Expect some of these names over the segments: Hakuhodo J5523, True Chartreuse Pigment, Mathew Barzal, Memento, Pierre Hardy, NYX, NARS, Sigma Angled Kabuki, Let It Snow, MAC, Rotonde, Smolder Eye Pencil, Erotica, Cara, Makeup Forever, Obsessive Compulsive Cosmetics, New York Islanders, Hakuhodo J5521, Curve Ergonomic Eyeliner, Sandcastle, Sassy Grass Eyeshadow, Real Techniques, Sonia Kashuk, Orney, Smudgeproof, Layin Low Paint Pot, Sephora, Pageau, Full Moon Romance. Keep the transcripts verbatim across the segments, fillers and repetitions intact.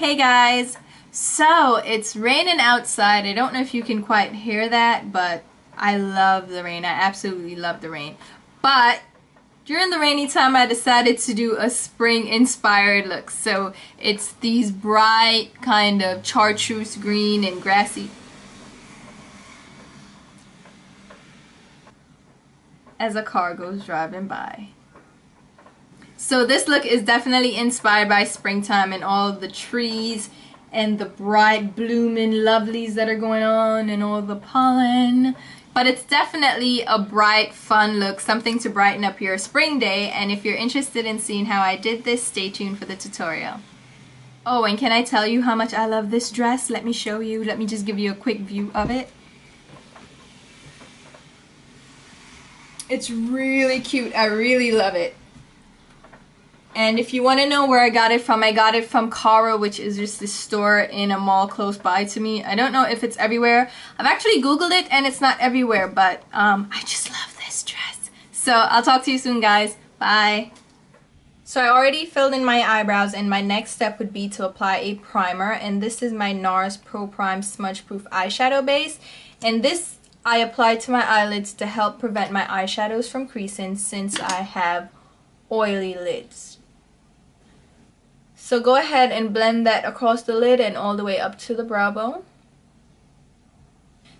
Hey guys, so it's raining outside. I don't know if you can quite hear that, but I love the rain. I absolutely love the rain. But during the rainy time, I decided to do a spring inspired look. So it's these bright kind of chartreuse green and grassy. As a car goes driving by. So this look is definitely inspired by springtime and all the trees and the bright blooming lovelies that are going on and all the pollen. But it's definitely a bright, fun look, something to brighten up your spring day. And if you're interested in seeing how I did this, stay tuned for the tutorial. Oh, and can I tell you how much I love this dress? Let me show you. Let me just give you a quick view of it. It's really cute. I really love it. And if you want to know where I got it from, I got it from Cara, which is just this store in a mall close by to me. I don't know if it's everywhere. I've actually Googled it and it's not everywhere, but um, I just love this dress. So I'll talk to you soon, guys. Bye. So I already filled in my eyebrows and my next step would be to apply a primer. And this is my NARS Pro Prime Smudge Proof Eyeshadow Base. And this I apply to my eyelids to help prevent my eyeshadows from creasing since I have oily lids. So go ahead and blend that across the lid and all the way up to the brow bone.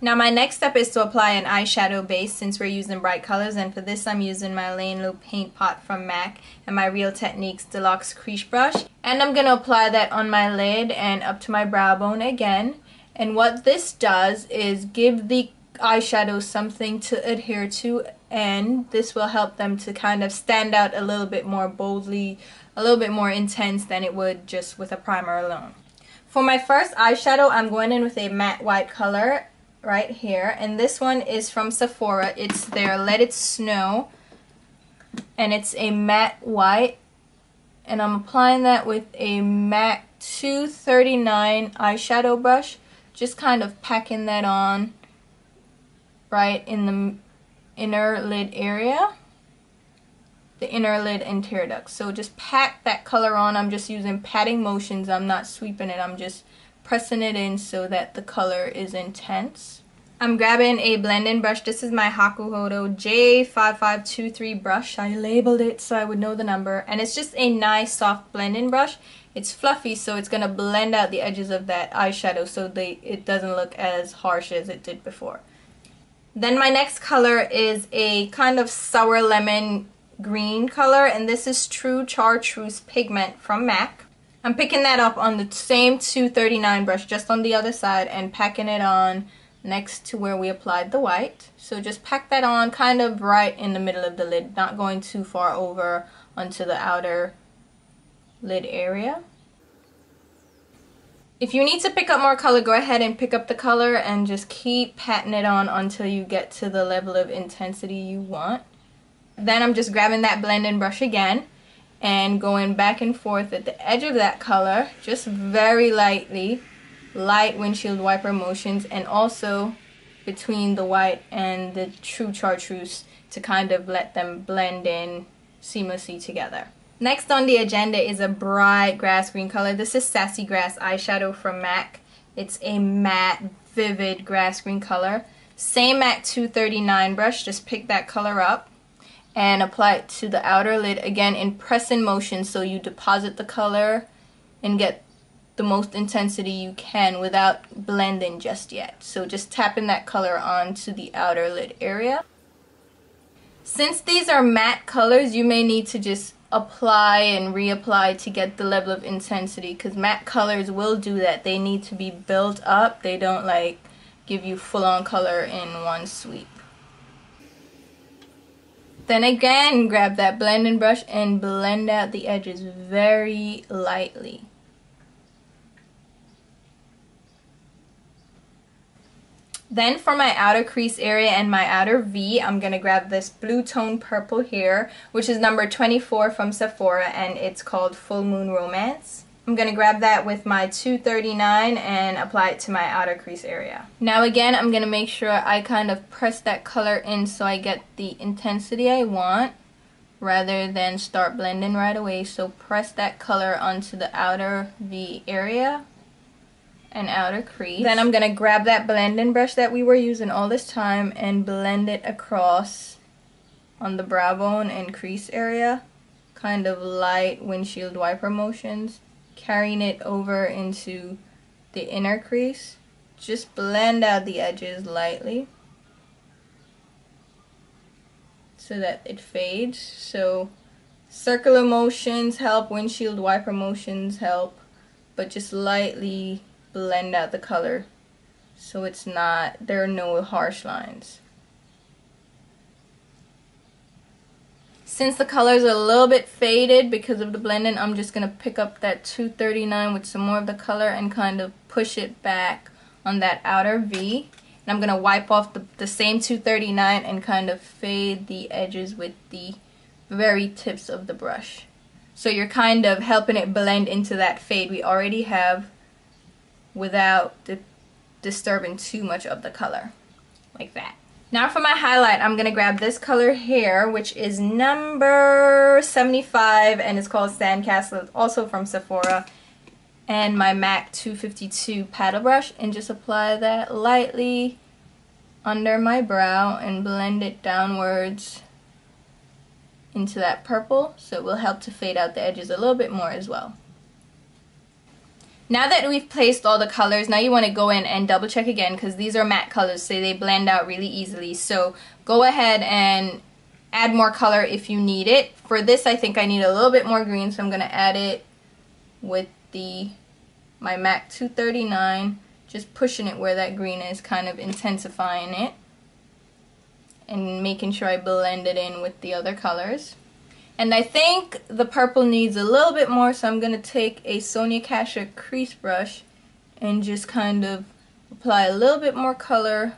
Now my next step is to apply an eyeshadow base since we're using bright colors, and for this I'm using my Layin Low Paint Pot from MAC and my Real Techniques Deluxe Crease Brush. And I'm going to apply that on my lid and up to my brow bone again. And what this does is give the eyeshadow something to adhere to, and this will help them to kind of stand out a little bit more boldly, a little bit more intense than it would just with a primer alone. For my first eyeshadow, I'm going in with a matte white color right here, and this one is from Sephora. It's their Let It Snow, and it's a matte white, and I'm applying that with a MAC two thirty-nine eyeshadow brush, just kind of packing that on right in the inner lid area. The inner lid and tear duct. So just pat that color on. I'm just using patting motions. I'm not sweeping it. I'm just pressing it in so that the color is intense. I'm grabbing a blending brush. This is my Hakuhodo J five five two three brush. I labeled it so I would know the number. And it's just a nice soft blending brush. It's fluffy, so it's going to blend out the edges of that eyeshadow so they, it doesn't look as harsh as it did before. Then my next color is a kind of sour lemon green color, and this is True Chartreuse Pigment from MAC. I'm picking that up on the same two thirty-nine brush, just on the other side, and packing it on next to where we applied the white. So just pack that on kind of right in the middle of the lid, not going too far over onto the outer lid area. If you need to pick up more color, go ahead and pick up the color and just keep patting it on until you get to the level of intensity you want. Then I'm just grabbing that blending brush again and going back and forth at the edge of that color, just very lightly, light windshield wiper motions, and also between the white and the True Chartreuse to kind of let them blend in seamlessly together. Next on the agenda is a bright grass green color. This is Sassy Grass Eyeshadow from MAC. It's a matte, vivid grass green color. Same MAC two thirty-nine brush, just pick that color up and apply it to the outer lid again in pressing motion, so you deposit the color and get the most intensity you can without blending just yet. So just tapping that color onto the outer lid area. Since these are matte colors, you may need to just apply and reapply to get the level of intensity, because matte colors will do that. They need to be built up. They don't like give you full-on color in one sweep. Then again, grab that blending brush and blend out the edges very lightly. Then for my outer crease area and my outer V, I'm going to grab this blue tone purple here, which is number twenty-four from Sephora, and it's called Full Moon Romance. I'm going to grab that with my two thirty-nine and apply it to my outer crease area. Now again, I'm going to make sure I kind of press that color in so I get the intensity I want rather than start blending right away. So press that color onto the outer V area and outer crease. Then I'm going to grab that blending brush that we were using all this time and blend it across on the brow bone and crease area, kind of light windshield wiper motions, carrying it over into the inner crease. Just blend out the edges lightly so that it fades. So circular motions help, windshield wiper motions help, but just lightly blend out the color so it's not, there are no harsh lines. Since the colors are a little bit faded because of the blending, I'm just going to pick up that two thirty-nine with some more of the color and kind of push it back on that outer V. And I'm going to wipe off the, the same two thirty-nine and kind of fade the edges with the very tips of the brush. So you're kind of helping it blend into that fade we already have without di- disturbing too much of the color, like that. Now for my highlight, I'm going to grab this color here, which is number seventy-five, and it's called Sandcastle. It's also from Sephora. And my MAC two fifty-two paddle brush, and just apply that lightly under my brow and blend it downwards into that purple, so it will help to fade out the edges a little bit more as well. Now that we've placed all the colors, now you want to go in and double check again, because these are matte colors, so they blend out really easily. So go ahead and add more color if you need it. For this, I think I need a little bit more green, so I'm going to add it with the my MAC two thirty-nine, just pushing it where that green is, kind of intensifying it and making sure I blend it in with the other colors. And I think the purple needs a little bit more, so I'm going to take a Sonia Kashuk crease brush and just kind of apply a little bit more color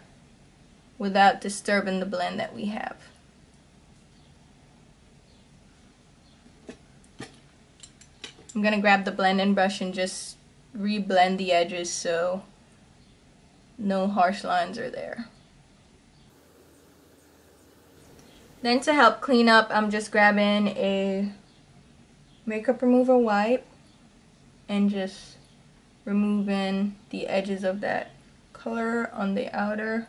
without disturbing the blend that we have. I'm going to grab the blending brush and just re-blend the edges so no harsh lines are there. Then to help clean up, I'm just grabbing a makeup remover wipe and just removing the edges of that color on the outer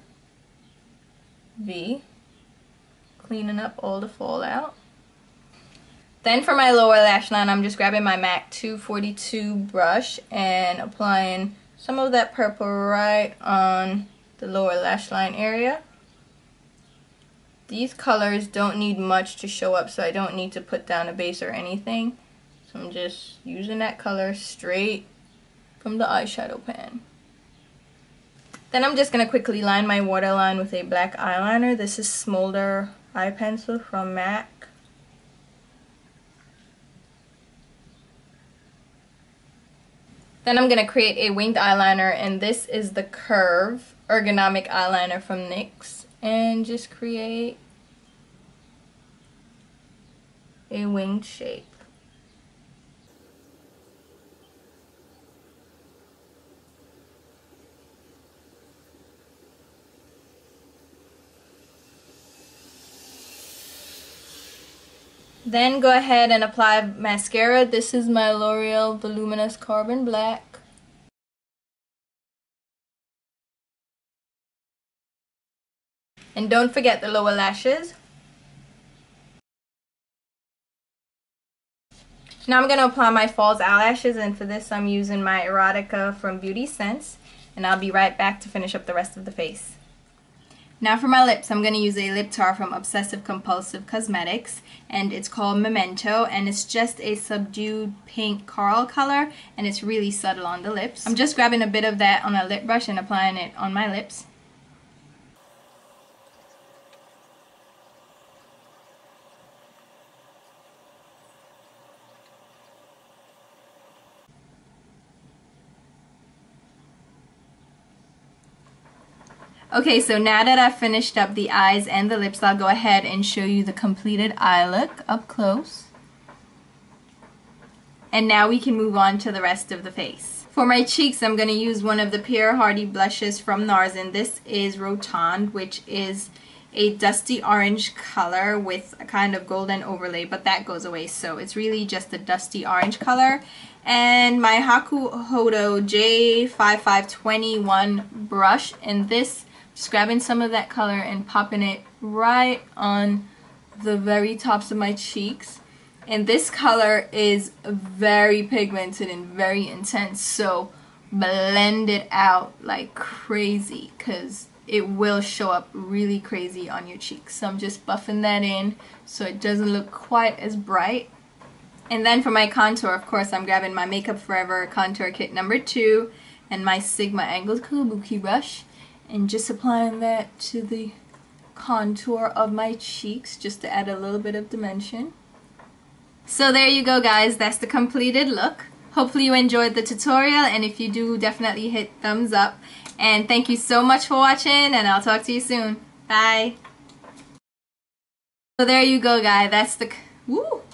V, cleaning up all the fallout. Then for my lower lash line, I'm just grabbing my MAC two forty-two brush and applying some of that purple right on the lower lash line area. These colors don't need much to show up, so I don't need to put down a base or anything. So I'm just using that color straight from the eyeshadow pan. Then I'm just going to quickly line my waterline with a black eyeliner. This is Smolder Eye Pencil from MAC. Then I'm going to create a winged eyeliner, and this is the Curve Ergonomic Eyeliner from NYX. And just create a winged shape. Then go ahead and apply mascara. This is my L'Oreal Voluminous Carbon Black. And don't forget the lower lashes. Now I'm going to apply my false eyelashes, and for this I'm using my Erotica from Beauty Sense. And I'll be right back to finish up the rest of the face. Now for my lips, I'm going to use a lip tar from Obsessive Compulsive Cosmetics, and it's called Memento, and it's just a subdued pink coral color, and it's really subtle on the lips. I'm just grabbing a bit of that on a lip brush and applying it on my lips. Okay, so now that I've finished up the eyes and the lips, I'll go ahead and show you the completed eye look up close. And now we can move on to the rest of the face. For my cheeks, I'm going to use one of the Pierre Hardy blushes from NARS, and this is Rotonde, which is a dusty orange color with a kind of golden overlay, but that goes away, so it's really just a dusty orange color. And my Hakuhodo J five five two one brush, and this, just grabbing some of that color and popping it right on the very tops of my cheeks. And this color is very pigmented and very intense, so blend it out like crazy because it will show up really crazy on your cheeks. So I'm just buffing that in so it doesn't look quite as bright. And then for my contour, of course, I'm grabbing my Makeup Forever contour kit number two and my Sigma Angled Kabuki brush and just applying that to the contour of my cheeks just to add a little bit of dimension. So there you go, guys, that's the completed look. Hopefully you enjoyed the tutorial, and if you do, definitely hit thumbs up. And thank you so much for watching, and I'll talk to you soon. Bye. So there you go, guys, that's the... Woo!